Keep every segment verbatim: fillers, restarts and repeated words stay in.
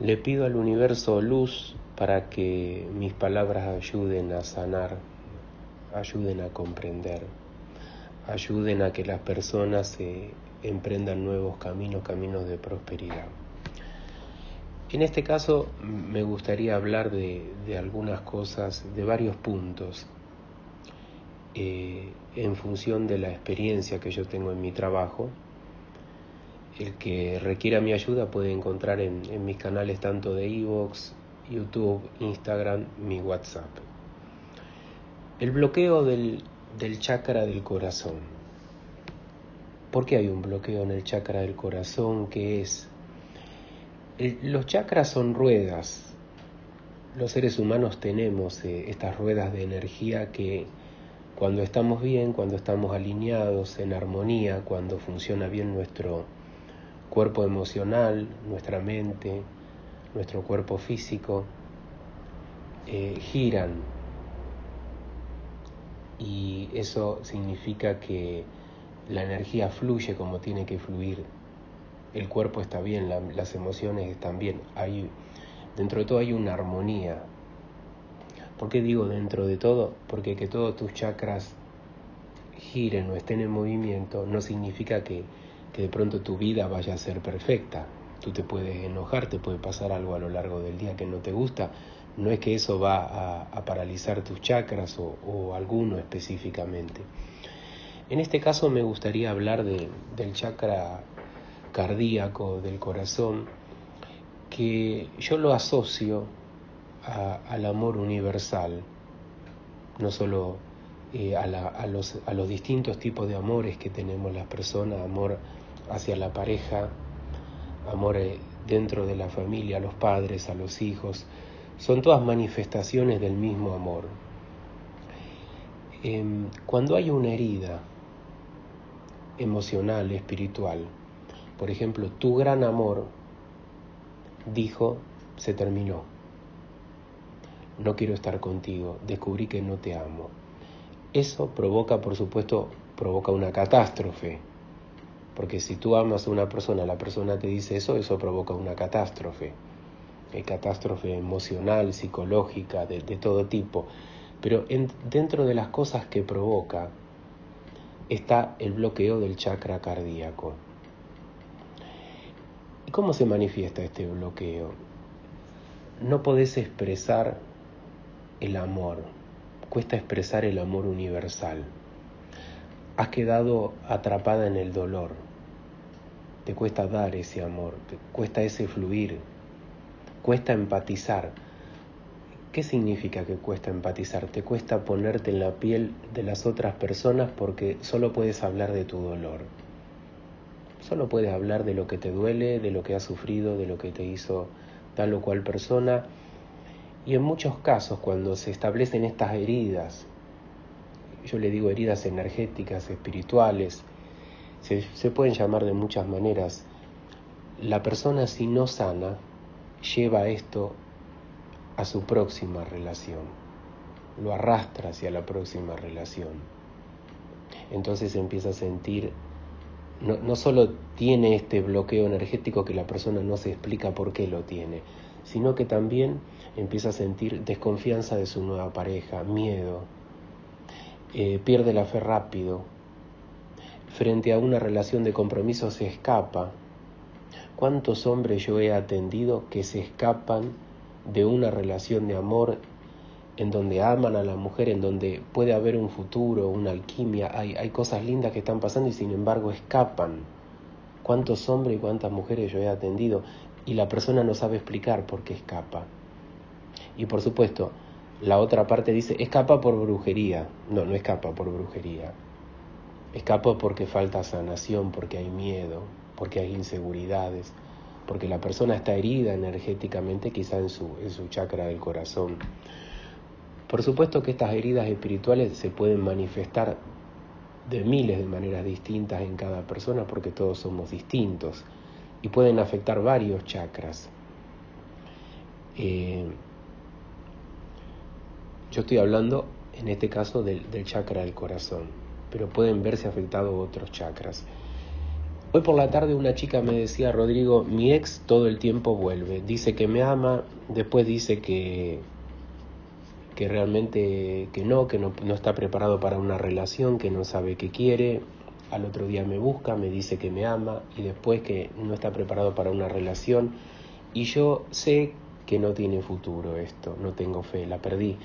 Le pido al universo luz para que mis palabras ayuden a sanar, ayuden a comprender, ayuden a que las personas se emprendan nuevos caminos, caminos de prosperidad. En este caso me gustaría hablar de, de algunas cosas, de varios puntos, eh, en función de la experiencia que yo tengo en mi trabajo. El que requiera mi ayuda puede encontrar en, en mis canales tanto de iVoox, YouTube, Instagram, mi WhatsApp. El bloqueo del, del chakra del corazón. ¿Por qué hay un bloqueo en el chakra del corazón? ¿Qué es? El, los chakras son ruedas. Los seres humanos tenemos eh, estas ruedas de energía que cuando estamos bien, cuando estamos alineados, en armonía, cuando funciona bien nuestro cuerpo emocional, nuestra mente, nuestro cuerpo físico, eh, giran. Y eso significa que la energía fluye como tiene que fluir. El cuerpo está bien, la, las emociones están bien. Hay, dentro de todo hay una armonía. ¿Por qué digo dentro de todo? Porque que todos tus chakras giren o estén en movimiento no significa que que de pronto tu vida vaya a ser perfecta. Tú te puedes enojar, te puede pasar algo a lo largo del día que no te gusta. No es que eso va a, a paralizar tus chakras o, o alguno específicamente. En este caso me gustaría hablar de, del chakra cardíaco, del corazón, que yo lo asocio a, al amor universal, no solo eh, a, la, a, los, a los distintos tipos de amores que tenemos las personas, amor hacia la pareja, amor dentro de la familia, a los padres, a los hijos. Son todas manifestaciones del mismo amor. Eh, cuando hay una herida emocional, espiritual, por ejemplo, tu gran amor dijo, se terminó, no quiero estar contigo, descubrí que no te amo. Eso provoca, por supuesto, provoca una catástrofe. Porque si tú amas a una persona, la persona te dice eso, eso provoca una catástrofe. Hay catástrofe emocional, psicológica, de, de todo tipo. Pero en, dentro de las cosas que provoca está el bloqueo del chakra cardíaco. ¿Y cómo se manifiesta este bloqueo? No podés expresar el amor. Cuesta expresar el amor universal. Has quedado atrapada en el dolor, te cuesta dar ese amor, te cuesta ese fluir, cuesta empatizar. ¿Qué significa que cuesta empatizar? Te cuesta ponerte en la piel de las otras personas porque solo puedes hablar de tu dolor, solo puedes hablar de lo que te duele, de lo que has sufrido, de lo que te hizo tal o cual persona. Y en muchos casos cuando se establecen estas heridas, yo le digo heridas energéticas, espirituales, se, se pueden llamar de muchas maneras. La persona, si no sana, lleva esto a su próxima relación, lo arrastra hacia la próxima relación. Entonces empieza a sentir, no, no solo tiene este bloqueo energético que la persona no se explica por qué lo tiene, sino que también empieza a sentir desconfianza de su nueva pareja, miedo. Eh, pierde la fe rápido, frente a una relación de compromiso se escapa. ¿Cuántos hombres yo he atendido que se escapan de una relación de amor en donde aman a la mujer, en donde puede haber un futuro, una alquimia, hay, hay cosas lindas que están pasando y sin embargo escapan? ¿Cuántos hombres y cuántas mujeres yo he atendido? Y la persona no sabe explicar por qué escapa. Y por supuesto, la otra parte dice, escapa por brujería. No, no escapa por brujería. Escapa porque falta sanación, porque hay miedo, porque hay inseguridades, porque la persona está herida energéticamente, quizá en su, en su chakra del corazón. Por supuesto que estas heridas espirituales se pueden manifestar de miles de maneras distintas en cada persona, porque todos somos distintos, y pueden afectar varios chakras. Eh... Yo estoy hablando, en este caso, del, del chakra del corazón, pero pueden verse afectados otros chakras. Hoy por la tarde una chica me decía: Rodrigo, mi ex todo el tiempo vuelve, dice que me ama, después dice que, que realmente que no, que no, no está preparado para una relación, que no sabe qué quiere, al otro día me busca, me dice que me ama y después que no está preparado para una relación, y yo sé que no tiene futuro esto, no tengo fe, la perdí,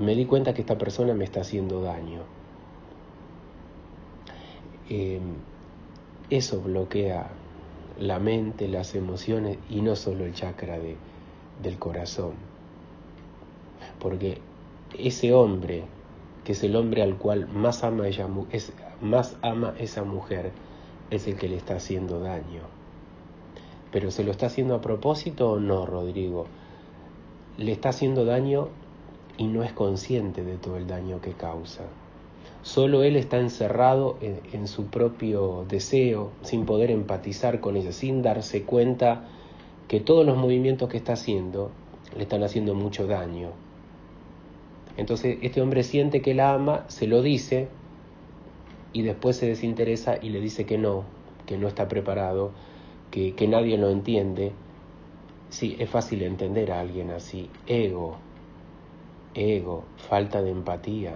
me di cuenta que esta persona me está haciendo daño. Eh, Eso bloquea la mente, las emociones y no solo el chakra de, del corazón. Porque ese hombre, que es el hombre al cual más ama, ella, es, más ama esa mujer, es el que le está haciendo daño. ¿Pero se lo está haciendo a propósito o no, Rodrigo? Le está haciendo daño y no es consciente de todo el daño que causa. Solo él está encerrado en, en su propio deseo, sin poder empatizar con ella, sin darse cuenta que todos los movimientos que está haciendo le están haciendo mucho daño. Entonces este hombre siente que la ama, se lo dice y después se desinteresa y le dice que no, que no está preparado, que, que nadie lo entiende. Sí, es fácil entender a alguien así. Ego, ego, falta de empatía.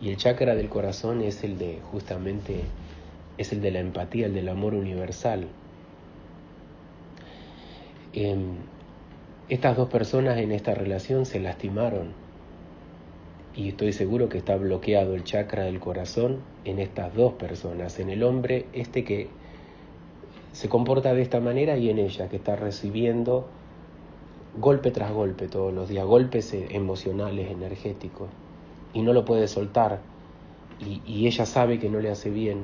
Y el chakra del corazón es el de, justamente, es el de la empatía, el del amor universal. Eh, estas dos personas en esta relación se lastimaron. Y estoy seguro que está bloqueado el chakra del corazón en estas dos personas. En el hombre, este que se comporta de esta manera, y en ella, que está recibiendo golpe tras golpe todos los días. Golpes emocionales, energéticos. Y no lo puede soltar, y, y ella sabe que no le hace bien.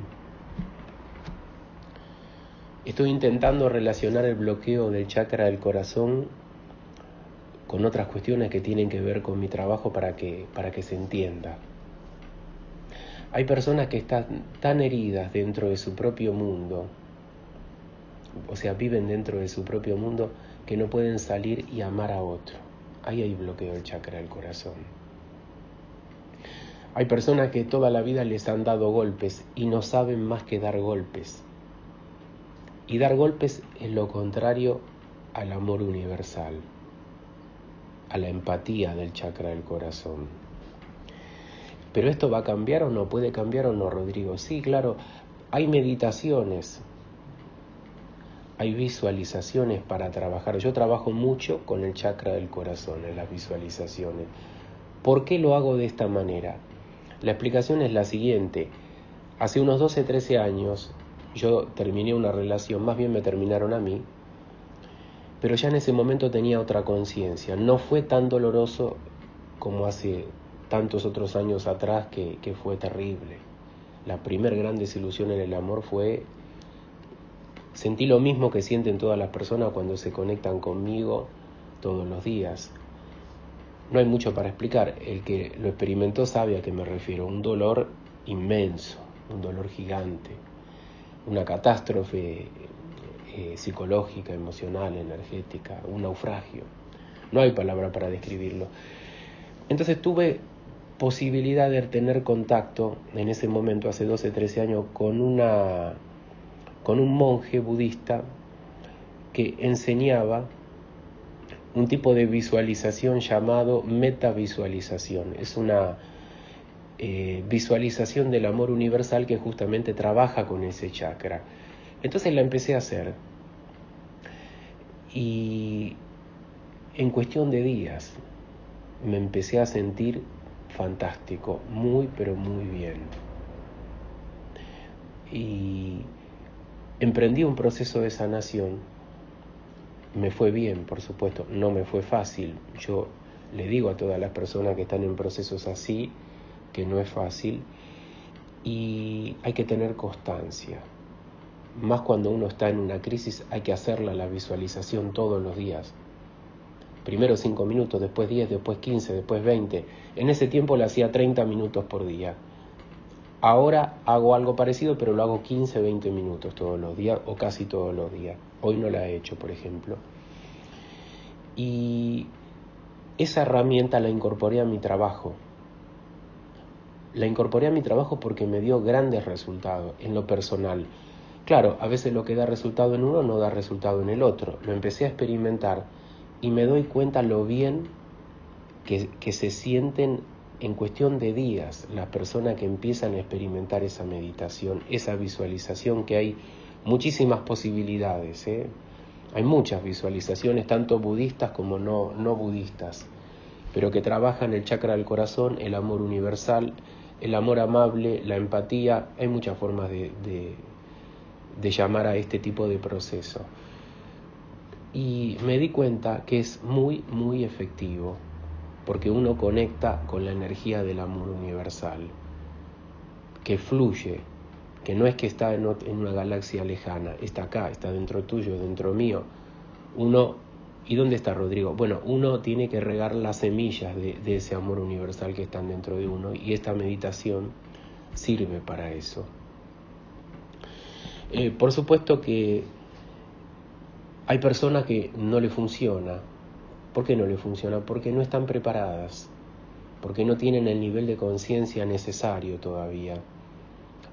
Estoy intentando relacionar el bloqueo del chakra del corazón con otras cuestiones que tienen que ver con mi trabajo para que, para que se entienda. Hay personas que están tan heridas dentro de su propio mundo, o sea, viven dentro de su propio mundo, que no pueden salir y amar a otro. Ahí hay bloqueo del chakra del corazón. Hay personas que toda la vida les han dado golpes y no saben más que dar golpes. Y dar golpes es lo contrario al amor universal, a la empatía del chakra del corazón. ¿Pero esto va a cambiar o no? ¿Puede cambiar o no, Rodrigo? Sí, claro, hay meditaciones, hay visualizaciones para trabajar. Yo trabajo mucho con el chakra del corazón en las visualizaciones. ¿Por qué lo hago de esta manera? La explicación es la siguiente. Hace unos doce, trece años yo terminé una relación, más bien me terminaron a mí, pero ya en ese momento tenía otra conciencia. No fue tan doloroso como hace tantos otros años atrás que, que fue terrible. La primer gran desilusión en el amor fue... Sentí lo mismo que sienten todas las personas cuando se conectan conmigo todos los días. No hay mucho para explicar, el que lo experimentó sabe a qué me refiero, un dolor inmenso, un dolor gigante, una catástrofe eh, psicológica, emocional, energética, un naufragio. No hay palabra para describirlo. Entonces tuve posibilidad de tener contacto en ese momento, hace doce, trece años, con, una, con un monje budista que enseñaba un tipo de visualización llamado metavisualización. Es una eh, visualización del amor universal que justamente trabaja con ese chakra. Entonces la empecé a hacer. Y en cuestión de días me empecé a sentir fantástico, muy pero muy bien. Y emprendí un proceso de sanación. Me fue bien, por supuesto, no me fue fácil. Yo le digo a todas las personas que están en procesos así que no es fácil y hay que tener constancia. Más cuando uno está en una crisis hay que hacerla la visualización todos los días. Primero cinco minutos, después diez, después quince, después veinte. En ese tiempo la hacía treinta minutos por día. Ahora hago algo parecido, pero lo hago quince, veinte minutos todos los días o casi todos los días. Hoy no la he hecho, por ejemplo. Y esa herramienta la incorporé a mi trabajo. La incorporé a mi trabajo porque me dio grandes resultados en lo personal. Claro, a veces lo que da resultado en uno no da resultado en el otro. Lo empecé a experimentar y me doy cuenta lo bien que, que se sienten en cuestión de días las personas que empiezan a experimentar esa meditación, esa visualización, que hay muchísimas posibilidades, ¿eh? Hay muchas visualizaciones, tanto budistas como no, no budistas, pero que trabajan el chakra del corazón, el amor universal, el amor amable, la empatía. Hay muchas formas de, de, de llamar a este tipo de proceso. Y me di cuenta que es muy, muy efectivo, porque uno conecta con la energía del amor universal, que fluye, que no es que está en una galaxia lejana, está acá, está dentro tuyo, dentro mío. Uno, ¿y dónde está Rodrigo? Bueno, uno tiene que regar las semillas de, de ese amor universal que están dentro de uno, y esta meditación sirve para eso. Eh, por supuesto que hay personas que no le funciona. ¿Por qué no le funciona? Porque no están preparadas, porque no tienen el nivel de conciencia necesario todavía.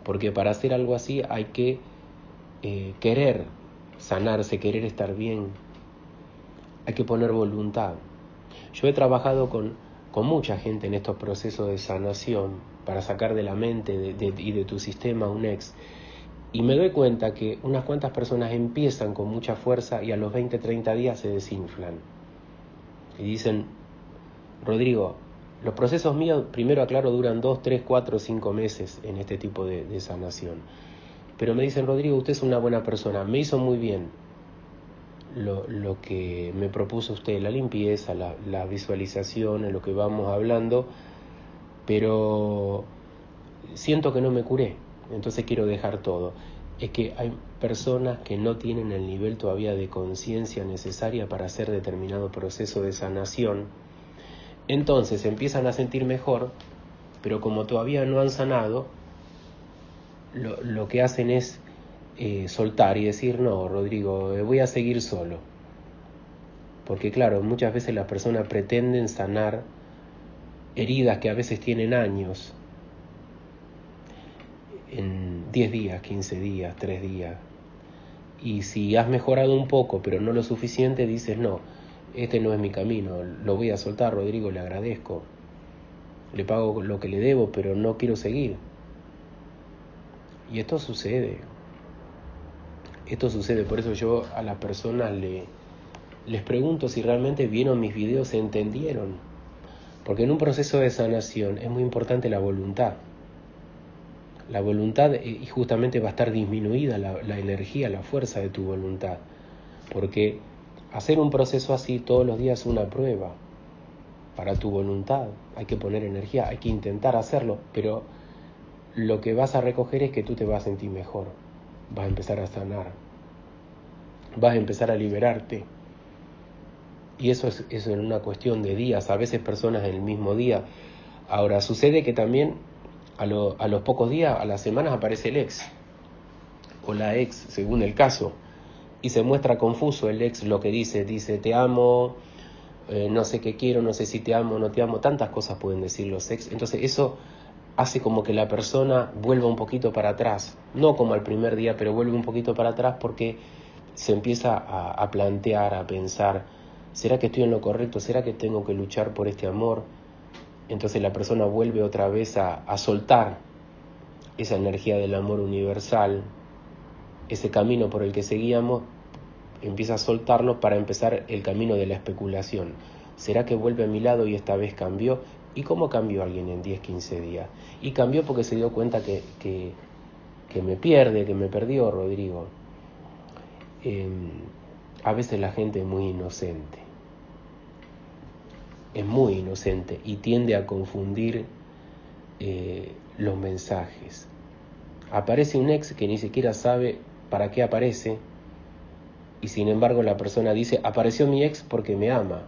Porque para hacer algo así hay que eh, querer sanarse, querer estar bien. Hay que poner voluntad. Yo he trabajado con, con mucha gente en estos procesos de sanación para sacar de la mente de, de, y de tu sistema un ex. Y me doy cuenta que unas cuantas personas empiezan con mucha fuerza y a los veinte, treinta días se desinflan. Y dicen, Rodrigo, los procesos míos, primero aclaro, duran dos, tres, cuatro, cinco meses en este tipo de, de sanación. Pero me dicen, Rodrigo, usted es una buena persona, me hizo muy bien lo, lo que me propuso usted, la limpieza, la, la visualización, lo que vamos hablando, pero siento que no me curé, entonces quiero dejar todo. Es que hay personas que no tienen el nivel todavía de conciencia necesaria para hacer determinado proceso de sanación. Entonces empiezan a sentir mejor, pero como todavía no han sanado, lo, lo que hacen es eh, soltar y decir, no, Rodrigo, voy a seguir solo. Porque claro, muchas veces las personas pretenden sanar heridas que a veces tienen años, en diez días, quince días, tres días. Y si has mejorado un poco, pero no lo suficiente, dices, no, este no es mi camino, lo voy a soltar, Rodrigo, le agradezco, le pago lo que le debo, pero no quiero seguir. Y esto sucede, esto sucede, por eso yo a las personas le, les pregunto si realmente vieron mis videos, se entendieron. Porque en un proceso de sanación es muy importante la voluntad. La voluntad, y justamente va a estar disminuida la, la energía, la fuerza de tu voluntad. Porque hacer un proceso así todos los días es una prueba para tu voluntad. Hay que poner energía, hay que intentar hacerlo, pero lo que vas a recoger es que tú te vas a sentir mejor. Vas a empezar a sanar, vas a empezar a liberarte. Y eso es, eso es una cuestión de días, a veces personas en el mismo día. Ahora, sucede que también A, lo, a los pocos días, a las semanas, aparece el ex o la ex, según el caso, y se muestra confuso el ex. Lo que dice, dice te amo, eh, no sé qué quiero, no sé si te amo, no te amo, tantas cosas pueden decir los ex. Entonces eso hace como que la persona vuelva un poquito para atrás, no como al primer día, pero vuelve un poquito para atrás, porque se empieza a, a plantear, a pensar, ¿será que estoy en lo correcto? ¿Será que tengo que luchar por este amor? Entonces la persona vuelve otra vez a, a soltar esa energía del amor universal, ese camino por el que seguíamos, empieza a soltarlo para empezar el camino de la especulación. ¿Será que vuelve a mi lado y esta vez cambió? ¿Y cómo cambió alguien en diez, quince días? Y cambió porque se dio cuenta que, que, que me pierde, que me perdió, Rodrigo. Eh, a veces la gente es muy inocente. Es muy inocente y tiende a confundir eh, los mensajes. Aparece un ex que ni siquiera sabe para qué aparece, y sin embargo la persona dice, apareció mi ex porque me ama.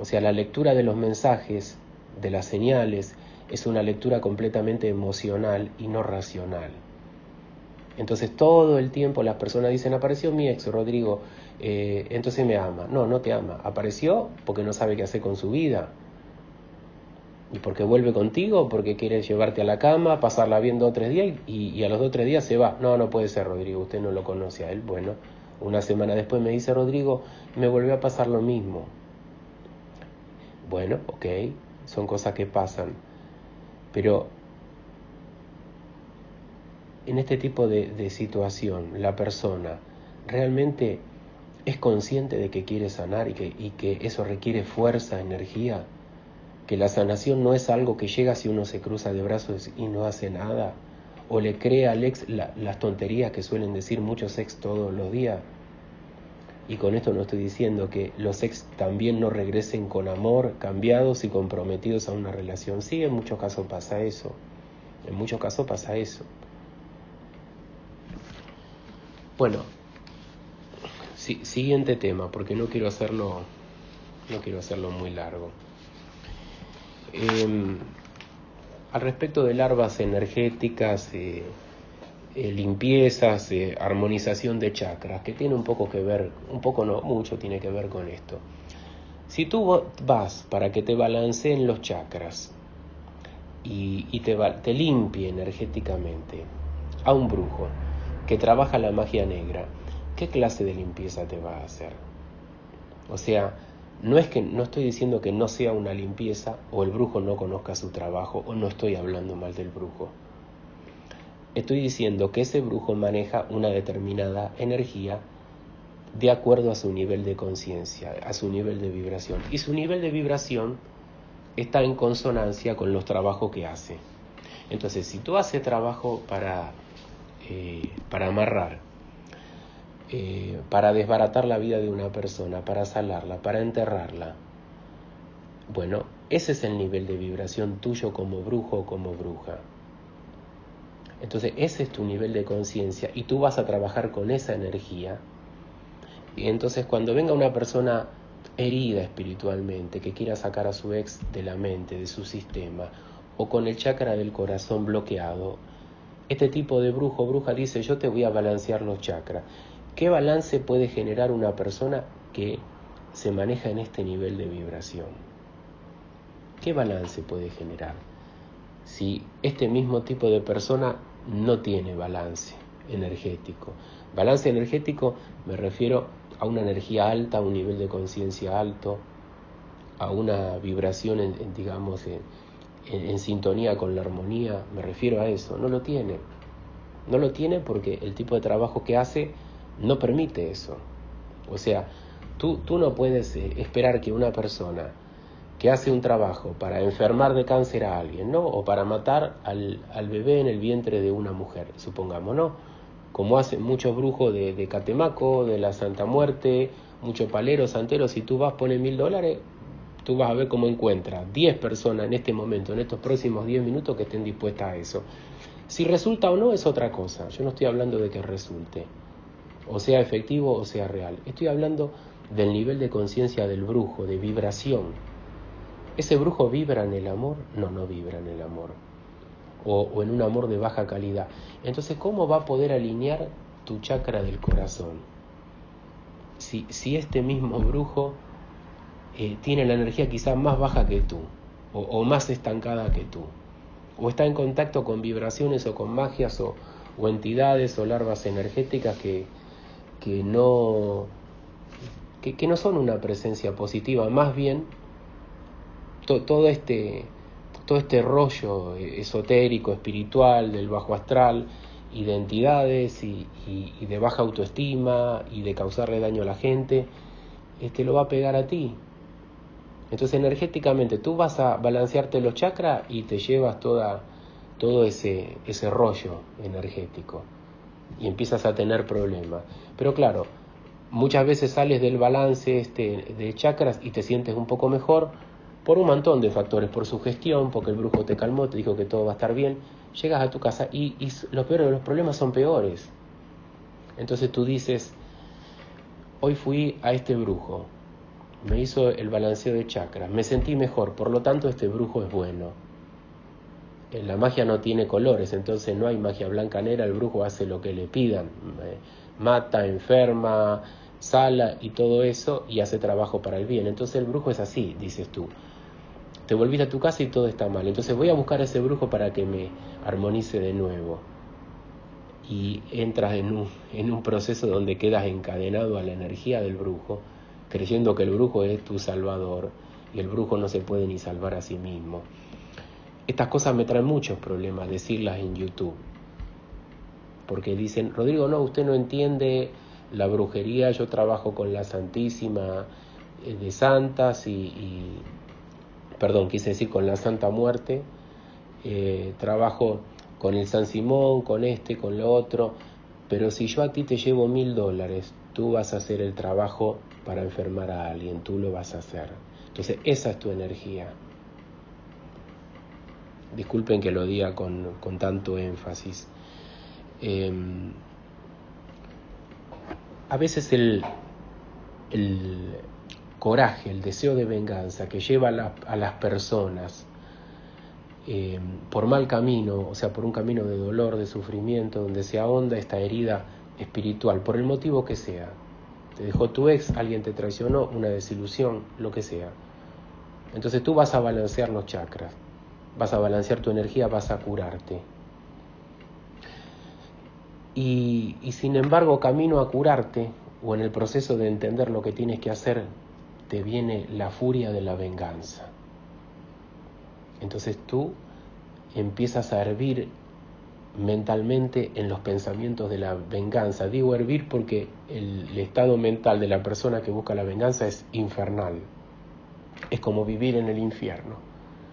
O sea, la lectura de los mensajes, de las señales, es una lectura completamente emocional y no racional. Entonces todo el tiempo las personas dicen, apareció mi ex, Rodrigo, eh, entonces me ama. No, no te ama. Apareció porque no sabe qué hacer con su vida. Y porque vuelve contigo, porque quiere llevarte a la cama, pasarla bien dos o tres días y, y a los dos o tres días se va. No, no puede ser, Rodrigo, usted no lo conoce a él. Bueno, una semana después me dice, Rodrigo, me volvió a pasar lo mismo. Bueno, ok, son cosas que pasan. Pero en este tipo de, de situación, la persona realmente es consciente de que quiere sanar y que, y que eso requiere fuerza, energía. Que la sanación no es algo que llega si uno se cruza de brazos y no hace nada. O le cree al ex la, las tonterías que suelen decir muchos ex todos los días. Y con esto no estoy diciendo que los ex también no regresen con amor, cambiados y comprometidos a una relación. Sí, en muchos casos pasa eso. En muchos casos pasa eso. Bueno, sí, siguiente tema, porque no quiero hacerlo, no quiero hacerlo muy largo. Eh, al respecto de larvas energéticas, eh, eh, limpiezas, eh, armonización de chakras, que tiene un poco que ver, un poco no, mucho tiene que ver con esto. Si tú vas para que te balanceen los chakras y, y te, te limpie energéticamente a un brujo que trabaja la magia negra, ¿qué clase de limpieza te va a hacer? O sea, No es que no estoy diciendo que no sea una limpieza o el brujo no conozca su trabajo o no estoy hablando mal del brujo. Estoy diciendo que ese brujo maneja una determinada energía de acuerdo a su nivel de conciencia, a su nivel de vibración. Y su nivel de vibración está en consonancia con los trabajos que hace. Entonces, si tú haces trabajo para, eh, para amarrar, Eh, para desbaratar la vida de una persona, para salarla, para enterrarla. Bueno, ese es el nivel de vibración tuyo como brujo o como bruja. Entonces, ese es tu nivel de conciencia y tú vas a trabajar con esa energía. Y entonces, cuando venga una persona herida espiritualmente, que quiera sacar a su ex de la mente, de su sistema, o con el chakra del corazón bloqueado, este tipo de brujo o bruja dice, yo te voy a balancear los chakras. ¿Qué balance puede generar una persona que se maneja en este nivel de vibración? ¿Qué balance puede generar? Si este mismo tipo de persona no tiene balance energético. Balance energético me refiero a una energía alta, a un nivel de conciencia alto, a una vibración, en, en, digamos, en, en, en sintonía con la armonía. Me refiero a eso. No lo tiene. No lo tiene porque el tipo de trabajo que hace no permite eso. O sea, tú, tú no puedes esperar que una persona que hace un trabajo para enfermar de cáncer a alguien, ¿no? O para matar al, al bebé en el vientre de una mujer, supongamos, ¿no? Como hacen muchos brujos de, de Catemaco, de la Santa Muerte, muchos paleros, santeros. Si tú vas, pones mil dólares, tú vas a ver cómo encuentras diez personas en este momento, en estos próximos diez minutos, que estén dispuestas a eso. Si resulta o no es otra cosa. Yo no estoy hablando de que resulte, o sea efectivo o sea real. Estoy hablando del nivel de conciencia del brujo, de vibración. ¿Ese brujo vibra en el amor? No, no vibra en el amor. O, o en un amor de baja calidad. Entonces, ¿cómo va a poder alinear tu chakra del corazón? Si, si este mismo brujo eh, tiene la energía quizás más baja que tú, o, o más estancada que tú, o está en contacto con vibraciones o con magias o, o entidades o larvas energéticas que... Que no, que, que no son una presencia positiva, más bien to, todo, este, todo este rollo esotérico, espiritual, del bajo astral, y de entidades, y, y, y de baja autoestima, y de causarle daño a la gente, este lo va a pegar a ti. Entonces, energéticamente, tú vas a balancearte los chakras y te llevas toda, todo ese, ese rollo energético. Y empiezas a tener problemas. Pero claro, muchas veces sales del balance este de chakras y te sientes un poco mejor por un montón de factores, por sugestión, porque el brujo te calmó, te dijo que todo va a estar bien. Llegas a tu casa y, y lo peor de los problemas son peores. Entonces tú dices, hoy fui a este brujo, me hizo el balanceo de chakras, me sentí mejor, por lo tanto este brujo es bueno. La magia no tiene colores, entonces no hay magia blanca negra, el brujo hace lo que le pidan, mata, enferma, sala y todo eso, y hace trabajo para el bien. Entonces el brujo es así, dices tú. te volviste a tu casa y todo está mal. Entonces voy a buscar a ese brujo para que me armonice de nuevo. Y entras en un, en un proceso donde quedas encadenado a la energía del brujo, creyendo que el brujo es tu salvador, y el brujo no se puede ni salvar a sí mismo. Estas cosas me traen muchos problemas decirlas en YouTube, porque dicen: Rodrigo, no, usted no entiende la brujería, yo trabajo con la Santísima de Santas y, y perdón, quise decir con la Santa Muerte, eh, trabajo con el San Simón, con este, con lo otro, pero si yo a ti te llevo mil dólares, tú vas a hacer el trabajo para enfermar a alguien, tú lo vas a hacer. Entonces esa es tu energía. Disculpen que lo diga con, con tanto énfasis. Eh, a veces el, el coraje, el deseo de venganza que lleva a, la, a las personas eh, por mal camino, o sea, por un camino de dolor, de sufrimiento, donde se ahonda esta herida espiritual, por el motivo que sea. Te dejó tu ex, alguien te traicionó, una desilusión, lo que sea. Entonces tú vas a balancear los chakras. Vas a balancear tu energía, vas a curarte. Y, y sin embargo, camino a curarte, o en el proceso de entender lo que tienes que hacer, te viene la furia de la venganza. Entonces tú empiezas a hervir mentalmente en los pensamientos de la venganza. Digo hervir porque el, el estado mental de la persona que busca la venganza es infernal. Es como vivir en el infierno.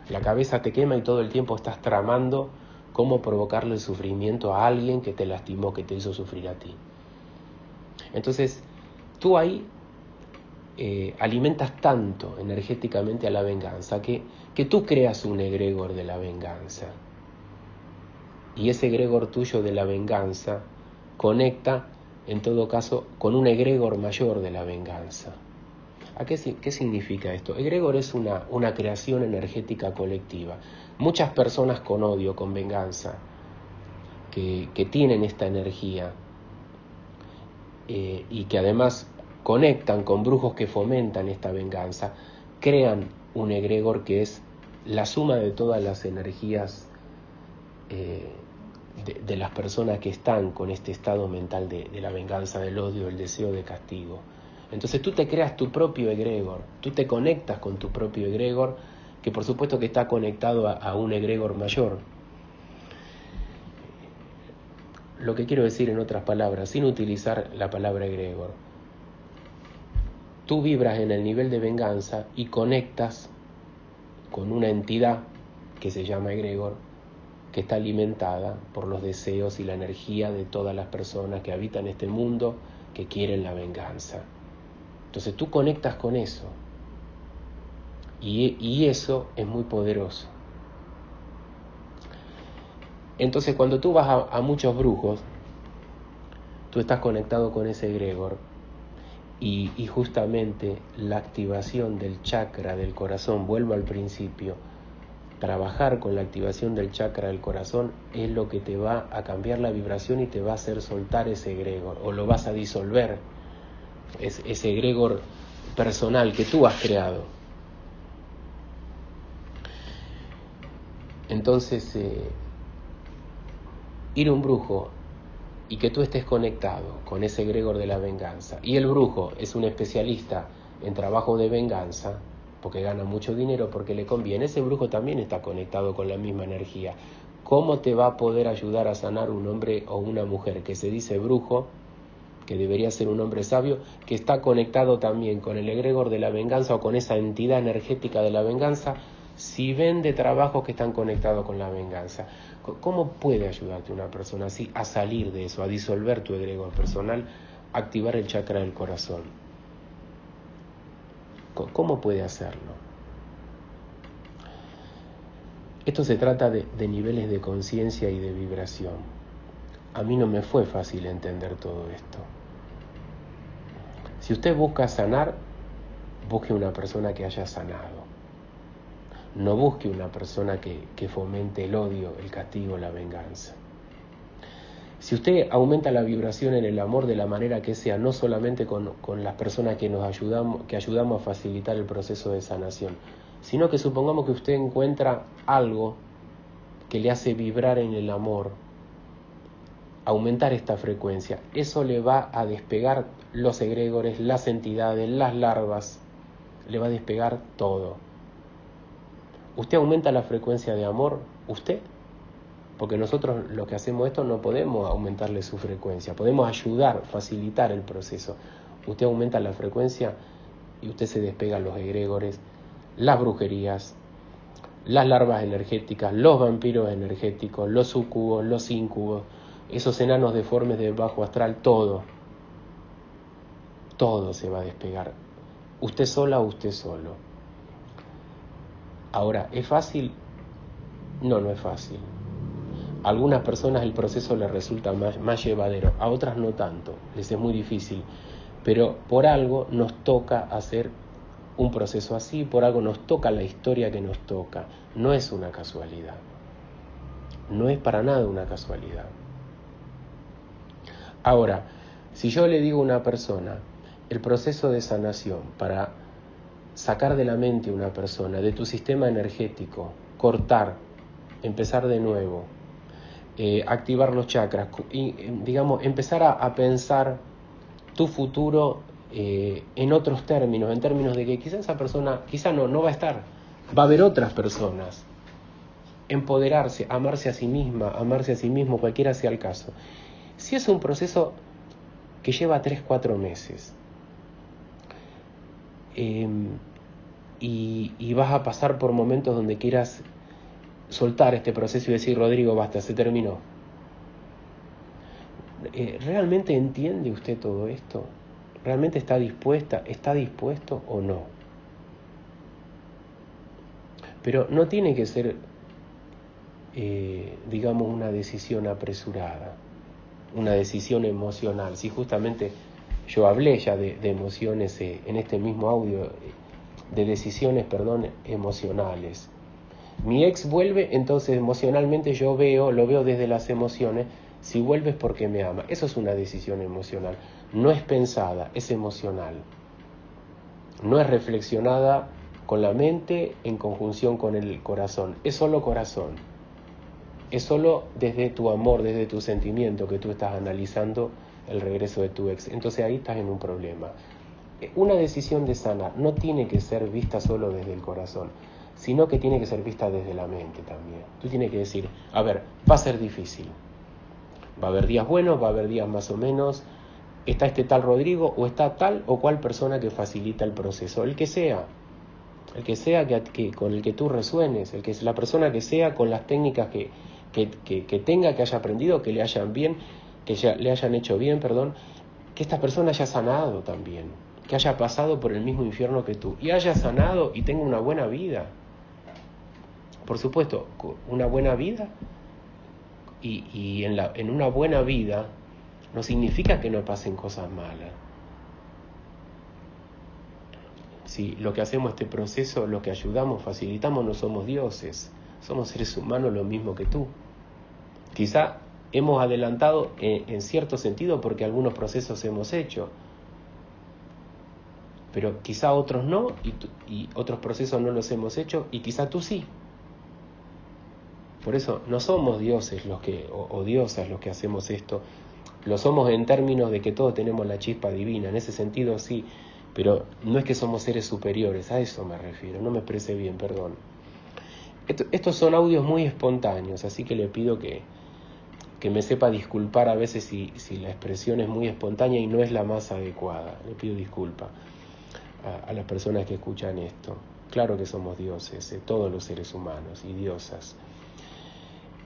La cabeza te quema y todo el tiempo estás tramando cómo provocarle el sufrimiento a alguien que te lastimó, que te hizo sufrir a ti. Entonces, tú ahí eh, alimentas tanto energéticamente a la venganza que, que tú creas un egregor de la venganza. Y ese egregor tuyo de la venganza conecta, en todo caso, con un egregor mayor de la venganza. ¿A qué, qué significa esto? Egregor es una, una creación energética colectiva. Muchas personas con odio, con venganza, que, que tienen esta energía eh, y que además conectan con brujos que fomentan esta venganza, crean un egregor que es la suma de todas las energías eh, de, de las personas que están con este estado mental de, de la venganza, del odio, el deseo de castigo. Entonces tú te creas tu propio egregor, tú te conectas con tu propio egregor, que por supuesto que está conectado a, a un egregor mayor. Lo que quiero decir en otras palabras, sin utilizar la palabra egregor, tú vibras en el nivel de venganza y conectas con una entidad que se llama egregor, que está alimentada por los deseos y la energía de todas las personas que habitan este mundo, que quieren la venganza. Entonces tú conectas con eso, y, y eso es muy poderoso. Entonces cuando tú vas a, a muchos brujos, tú estás conectado con ese egregor, y, y justamente la activación del chakra del corazón, vuelvo al principio, trabajar con la activación del chakra del corazón es lo que te va a cambiar la vibración y te va a hacer soltar ese egregor, o lo vas a disolver. Es ese egregor personal que tú has creado. Entonces, eh, ir a un brujo y que tú estés conectado con ese egregor de la venganza, y el brujo es un especialista en trabajo de venganza, porque gana mucho dinero, porque le conviene, ese brujo también está conectado con la misma energía. ¿Cómo te va a poder ayudar a sanar un hombre o una mujer que se dice brujo, que debería ser un hombre sabio, que está conectado también con el egregor de la venganza o con esa entidad energética de la venganza, si vende trabajos que están conectados con la venganza? ¿Cómo puede ayudarte una persona así a salir de eso, a disolver tu egregor personal, a activar el chakra del corazón? ¿Cómo puede hacerlo? Esto se trata de, de niveles de conciencia y de vibración. A mí no me fue fácil entender todo esto. Si usted busca sanar, busque una persona que haya sanado. No busque una persona que, que fomente el odio, el castigo, la venganza. Si usted aumenta la vibración en el amor de la manera que sea, no solamente con, con las personas que nos ayudamos, que ayudamos a facilitar el proceso de sanación, sino que supongamos que usted encuentra algo que le hace vibrar en el amor, aumentar esta frecuencia. Eso le va a despegar los egregores, las entidades, las larvas, le va a despegar todo. Usted aumenta la frecuencia de amor, usted, porque nosotros los que hacemos esto no podemos aumentarle su frecuencia, podemos ayudar, facilitar el proceso. Usted aumenta la frecuencia y usted se despega los egregores, las brujerías, las larvas energéticas, los vampiros energéticos, los sucubos, los incubos, esos enanos deformes de bajo astral, todo. Todo se va a despegar. Usted sola, usted solo. Ahora, ¿es fácil? No, no es fácil. A algunas personas el proceso les resulta más, más llevadero, a otras no tanto, les es muy difícil. Pero por algo nos toca hacer un proceso así, por algo nos toca la historia que nos toca. No es una casualidad. No es para nada una casualidad. Ahora, si yo le digo a una persona, el proceso de sanación para sacar de la mente a una persona, de tu sistema energético, cortar, empezar de nuevo, eh, activar los chakras, y, digamos, empezar a, a pensar tu futuro eh, en otros términos, en términos de que quizá esa persona, quizá no, no va a estar, va a haber otras personas. Empoderarse, amarse a sí misma, amarse a sí mismo, cualquiera sea el caso. Si es un proceso que lleva tres, cuatro meses eh, y, y vas a pasar por momentos donde quieras soltar este proceso y decir, Rodrigo, basta, se terminó. Eh, ¿Realmente entiende usted todo esto? ¿Realmente está dispuesta? ¿Está dispuesto o no? Pero no tiene que ser, eh, digamos, una decisión apresurada. Una decisión emocional. Si justamente yo hablé ya de, de emociones eh, en este mismo audio, de decisiones, perdón, emocionales. Mi ex vuelve, entonces emocionalmente yo veo, lo veo desde las emociones. Si vuelve es porque me ama. Eso es una decisión emocional. No es pensada, es emocional. No es reflexionada con la mente en conjunción con el corazón. Es solo corazón. Es solo desde tu amor, desde tu sentimiento que tú estás analizando el regreso de tu ex. Entonces ahí estás en un problema. Una decisión de sanar no tiene que ser vista solo desde el corazón, sino que tiene que ser vista desde la mente también. Tú tienes que decir, a ver, va a ser difícil. Va a haber días buenos, va a haber días más o menos. Está este tal Rodrigo o está tal o cual persona que facilita el proceso, el que sea. El que sea que, que, con el que tú resuenes, el que es la persona que sea con las técnicas que... Que, que, que tenga, que haya aprendido, que le hayan bien, que ya, le hayan hecho bien, perdón, que esta persona haya sanado también, que haya pasado por el mismo infierno que tú, y haya sanado y tenga una buena vida. Por supuesto, una buena vida, y, y en, la, en una buena vida no significa que no pasen cosas malas. Si lo que hacemos este proceso, lo que ayudamos, facilitamos, no somos dioses, somos seres humanos lo mismo que tú. Quizá hemos adelantado en, en cierto sentido porque algunos procesos hemos hecho, pero quizá otros no, y, tu, y otros procesos no los hemos hecho, y quizá tú sí. Por eso no somos dioses los que, o, o diosas los que hacemos esto, lo somos en términos de que todos tenemos la chispa divina, en ese sentido sí, pero no es que somos seres superiores, a eso me refiero, no me expresé bien, perdón. Estos son audios muy espontáneos, así que le pido que, que me sepa disculpar a veces si, si la expresión es muy espontánea y no es la más adecuada. Le pido disculpa a, a las personas que escuchan esto. Claro que somos dioses, eh, todos los seres humanos y diosas.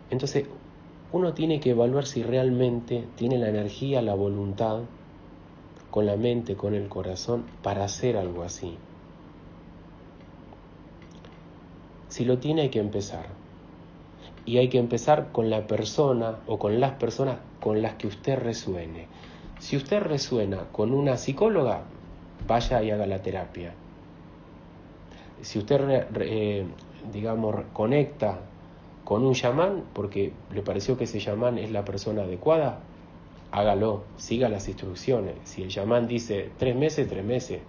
Entonces, uno tiene que evaluar si realmente tiene la energía, la voluntad, con la mente, con el corazón, para hacer algo así. Si lo tiene hay que empezar, y hay que empezar con la persona o con las personas con las que usted resuene. Si usted resuena con una psicóloga, vaya y haga la terapia. Si usted, re, re, eh, digamos, conecta con un chamán porque le pareció que ese chamán es la persona adecuada, hágalo, siga las instrucciones. Si el chamán dice tres meses, tres meses.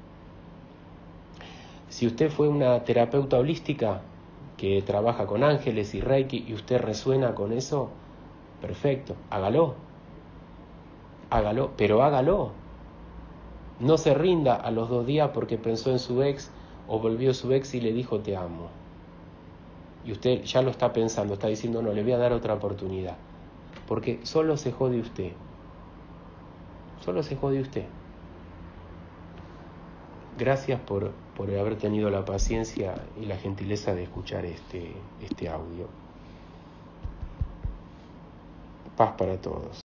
Si usted fue una terapeuta holística que trabaja con ángeles y reiki y usted resuena con eso, perfecto, hágalo, hágalo, pero hágalo. No se rinda a los dos días porque pensó en su ex o volvió su ex y le dijo te amo. Y usted ya lo está pensando, está diciendo no, le voy a dar otra oportunidad. Porque solo se jode usted. Solo se jode usted. Gracias por, por haber tenido la paciencia y la gentileza de escuchar este, este audio. Paz para todos.